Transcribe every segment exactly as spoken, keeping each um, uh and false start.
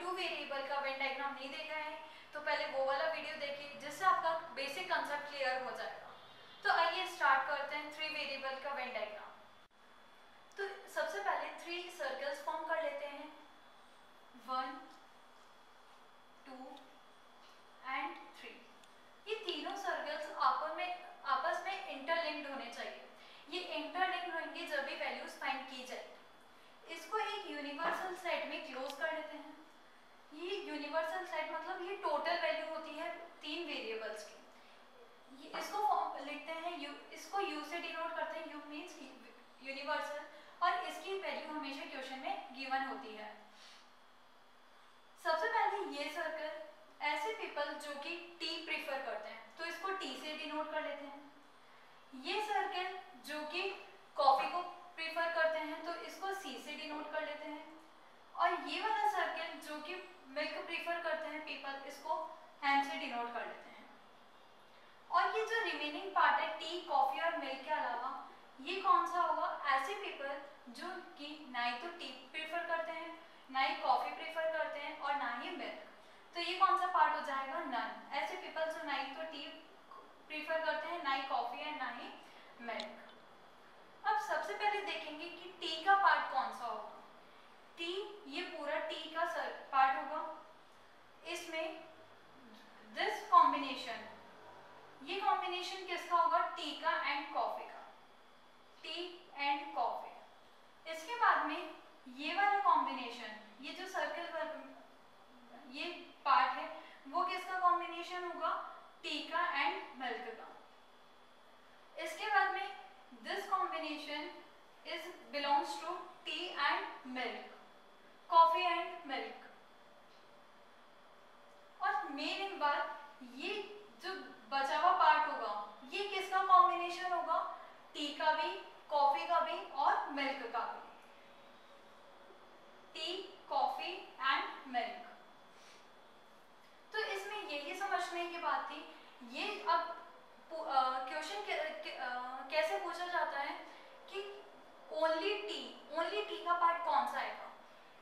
To variable का Venn diagram नहीं देखा है तो पहले वो वाला वीडियो देखिए, जिससे आपका बेसिक कंसेप्ट क्लियर हो जाएगा। तो आइए स्टार्ट करते हैं थ्री वेरिएबल का वेन डायग्राम। तो सबसे पहले थ्री सर्कल्स फॉर्म कर लेते हैं, वन, टू एंड थ्री। ये तीनों सर्कल्स आपस में आपस में इंटरलिंक्ड होने चाहिए। ये इंटरलिंक्ड होंगे जब भी वैल्यूज फाइंड की जाए। इसको एक यूनिवर्सल सेट में क्लोज कर लेते हैं। ये यूनिवर्सल सेट मतलब ये टोटल वैल्यू होती है तीन वेरिएबल्स की। इसको लिखते हैं यू, इसको यू से डिनोट करते हैं, यू मींस यूनिवर्सल, और इसकी वैल्यू हमेशा क्वेश्चन में गिवन होती है। सबसे पहले ये सर्कल, ऐसे पीपल जो कि टी प्रेफर करते हैं तो इसको टी से डिनोट कर लेते हैं। ये सर्कल जो कि कॉफी को प्रेफर करते हैं तो इसको सी से डिनोट कर लेते हैं, और ये वाला सर्कल जो कि मिल्क प्रेफर करते हैं पीपल, इसको एम से डिनोट कर लेते हैं। और ये जो रिमेनिंग पार्ट है टी, कॉफी और मिल्क के अलावा, ये कौन सा होगा? ऐसे पीपल जो कि ना ही तो टी प्रेफर करते हैं, ना ही कॉफी प्रेफर करते हैं और ना ही मिल्क, तो ये कौन सा पार्ट हो जाएगा? नन। ऐसे पीपल जो ना ही तो टी प्रेफर करते हैं, ना ही कॉफी है, ना ही मिल्क। अब सबसे पहले देखेंगे कि टी का पार्ट कौन सा होगा। टी, ये पूरा टी का पार्ट होगा। इसमें दिस कॉम्बिनेशन, ये कॉम्बिनेशन किसका होगा? टी का एंड कॉफी का, टी एंड कॉफी। इसके बाद में ये वाला कॉम्बिनेशन, ये जो सर्कल ये पार्ट है वो किसका कॉम्बिनेशन होगा? टी का एंड मिल्क का। इसके बाद में this combination is belongs to tea and milk, coffee and milk. और मेन बात, ये जो बचा हुआ पार्ट होगा ये किसका कॉम्बिनेशन होगा? टी का भी, कॉफी का भी और मिल्क का भी। Tea, coffee and milk. तो इसमें यही समझने की बात थी। ये अब क्वेश्चन कैसे पूछा जाता है कि ओनली टी, ओनली टी का पार्ट कौन सा आएगा?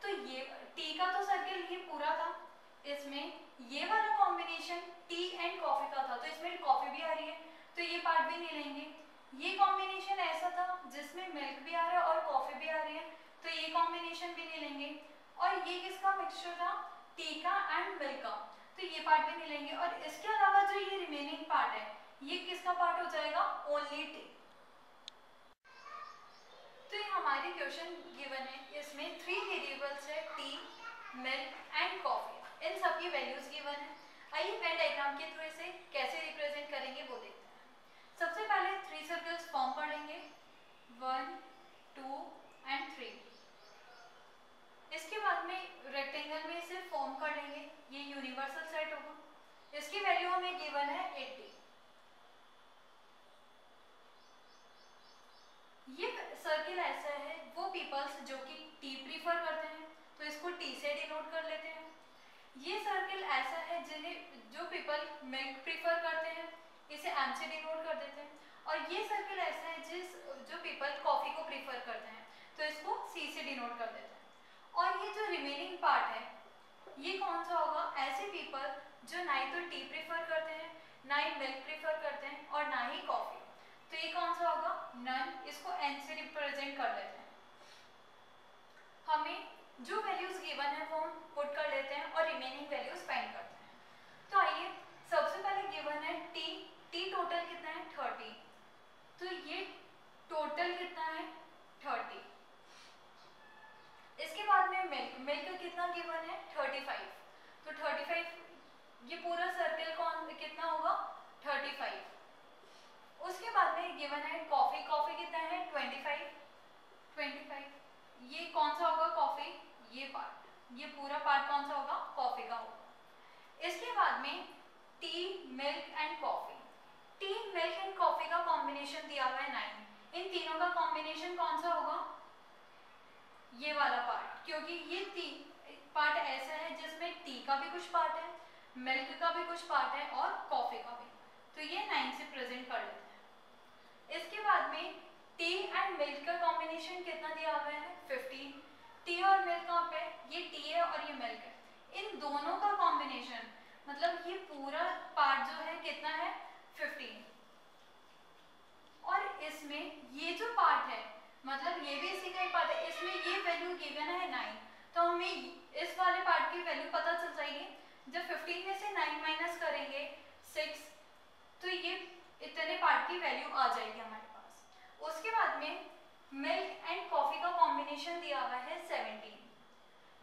तो ये टी का तो सर्कल ये पूरा था, इसमें ये वाला कॉम्बिनेशन टी एंड कॉफी का था तो इसमें कॉफी भी आ रही है तो ये पार्ट भी नहीं लेंगे। ये कॉम्बिनेशन ऐसा था जिसमें मिल्क भी आ रहा है और कॉफी भी आ रही है तो ये कॉम्बिनेशन भी नहीं लेंगे। और ये किसका मिक्सचर था? टी का एंड मिल्क का, तो ये पार्ट भी नहीं लेंगे। और इसके अलावा जो ये रिमेनिंग पार्ट है ये किसका पार्ट हो जाएगा? Only tea. तो ये हमारी क्वेश्चन गिवन है, इसमें थ्री वेरिएबल्स है टी, मिल्क एंड कॉफी, इन सब की वैल्यूज गिवन है। आइए वेन डायग्राम के थ्रू इसे कैसे रिप्रेजेंट करेंगे वो देखते हैं। सबसे पहले थ्री सर्कल्स फॉर्म कर लेंगे, वन, टू एंड थ्री। इसके बाद में रेक्टेंगल में इसे फॉर्म कर लेंगे, ये यूनिवर्सल सेट होगा। इसकी वैल्यू हमें गिवन है अस्सी। ये सर्किल ऐसा है, वो पीपल्स जो कि टी प्रीफर करते हैं तो इसको टी से डिनोट कर लेते हैं। ये सर्किल ऐसा है जिन्हें जो पीपल मिल्क प्रीफर करते हैं इसे एम से डिनोट कर देते हैं। और ये सर्किल ऐसा है जिस जो पीपल कॉफी को प्रीफर करते हैं तो इसको सी से डिनोट कर देते हैं। और ये जो रिमेनिंग पार्ट है ये कौन सा होगा? ऐसे पीपल जो ना ही तो टी प्रेफर करते हैं, ना ही मिल्क प्रेफर करते हैं और ना ही कॉफी, तो ये कौन सा होगा? नन। इसको एन से रिप्रेजेंट कर लेते हैं। हमें जो वैल्यूज गिवन है वो हम पुट कर लेते हैं और रिमेनिंग वैल्यूज फाइंड करते हैं। तो आइए सबसे पहले गिवन है टी, टी टोटल कितना है? थर्टी। तो ये टोटल कितना है? थर्टी। इसके बाद में मिल्क, मिल्क कितना गिवन है? Thirty five. तो थर्टी फाइव, ये पूरा सर्कल कौन कितना होगा? Thirty five. उसके बाद में गिवन है कॉफी, कॉफी कितना है? Twenty five twenty five. ये कौन सा होगा? कॉफी। ये पार्ट, ये पूरा पार्ट कौन सा होगा? कॉफी का होगा। इसके बाद में tea, milk and coffee. Tea, milk and coffee का कॉम्बिनेशन दिया हुआ है नाइन। इन तीनों का कॉम्बिनेशन कौन सा होगा? ये वाला पार्ट, क्योंकि ये टी पार्ट ऐसा है जिसमें टी का भी कुछ पार्ट है, मिल्क का भी कुछ पार्ट है और कॉफी का भी, तो ये नाइन से प्रेजेंट कर लेते हैं। इसके बाद में टी एंड मिल्क का कॉम्बिनेशन कितना दिया हुआ है? फिफ्टीन। टी और मिल्क कहाँ पे? ये टी है और ये मिल्क है, दोनों का कॉम्बिनेशन, मतलब ये पूरा पार्ट जो है कितना है पंद्रह। और इसमें ये जो पार्ट है मतलब ये भी इसी का ही पार्ट है, इसमें ये वैल्यू गिवन है नाइन, तो हमें इस वाले पार्ट की वैल्यू पता चल जाएगी। जब पंद्रह में से नाइन माइनस करेंगे सिक्स, तो ये इतने पार्ट की वैल्यू आ जाएगी हमारे पास। उसके बाद में मिल्क एंड कॉफी का कॉम्बिनेशन दिया हुआ है सत्रह।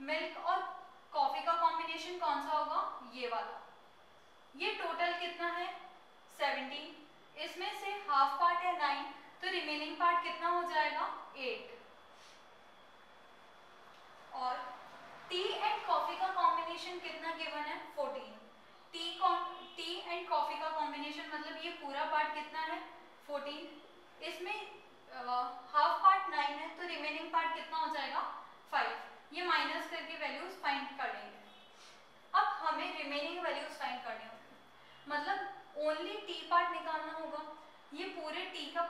मिल्क और कॉफी का कॉम्बिनेशन कौन सा होगा? ये वाला। ये टोटल कितना है सत्रह, इसमें से हाफ पार्ट है नाइन, तो रिमेनिंग पार्ट कितना हो जाएगा एट। और टी एंड कॉफी का कॉम्बिनेशन कितना गिवन है fourteen. Tea tea and coffee का कॉम्बिनेशन मतलब ये पूरा पार्ट कितना है फोर्टीन, इसमें हाफ पार्ट नाइन है, तो रिमेनिंग पार्ट कितना हो जाएगा फाइव। ये माइनस करके वैल्यूज फाइंड कर लेंगे। अब हमें रिमेनिंग वैल्यूज फाइंड करनी होगी, मतलब ओनली टी पार्ट निकालना होगा। ये पूरे टी का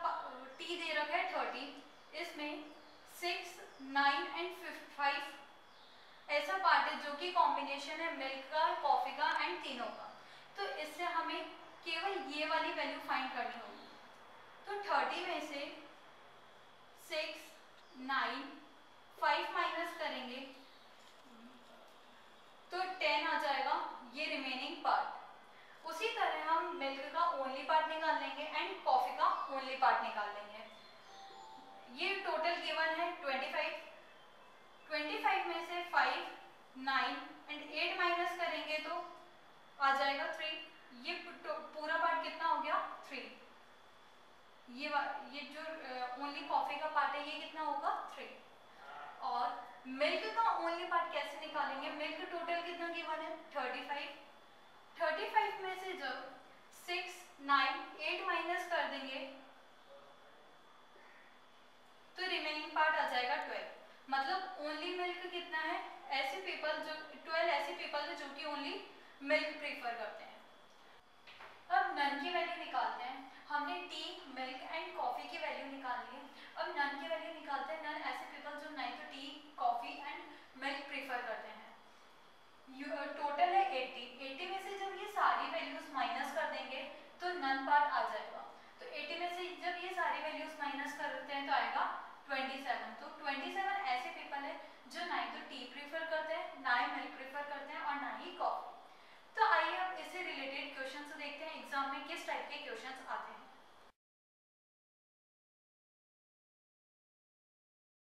टी दे रखा है थर्टी, इसमें सिक्स नाइन एंड फाइव ऐसा पार्ट है जो कि कॉम्बिनेशन है मिल्क का, कॉफ़ी का एंड तीनों का, तो इससे हमें केवल ये वाली वैल्यू फाइंड करनी होगी। तो थर्टी में से सिक्स नाइन फाइव माइनस करेंगे तो टेन आ जाएगा ये रिमेनिंग पार्ट। उसी तरह हम मिल्क का ओनली पार्ट निकाल लेंगे एंड कॉफी का ओनली पार्ट निकाल लेंगे। ये टोटल गिवन है ट्वेंटी फाइव। ट्वेंटी फाइव में से five, nine and eight minus करेंगे तो आ जाएगा थ्री। ये पूरा पार्ट कितना हो गया थ्री। ये ये जो ओनली कॉफी का पार्ट है ये कितना होगा थ्री। और मिल्क का ओनली पार्ट कैसे निकालेंगे? मिल्क टोटल कितना गिवन है थर्टी फाइव। थर्टी फाइव में से जब सिक्स, नाइन, एट माइनस कर देंगे तो रिमेनिंग पार्ट आ जाएगा ट्वेल्व। मतलब ओनली मिल्क कितना है? ऐसे पीपल जो ट्वेल्व ऐसे पीपल जो कि ओनली मिल्क प्रीफर करते हैं। अब नन की वैल्यू निकालते हैं। हमने टी, मिल्क एंड कॉफी की वैल्यू निकाल ली है, अब नन की वैल्यू निकालते हैं। नन ऐसे पीपल जो नहीं तो टी, कॉफी एंड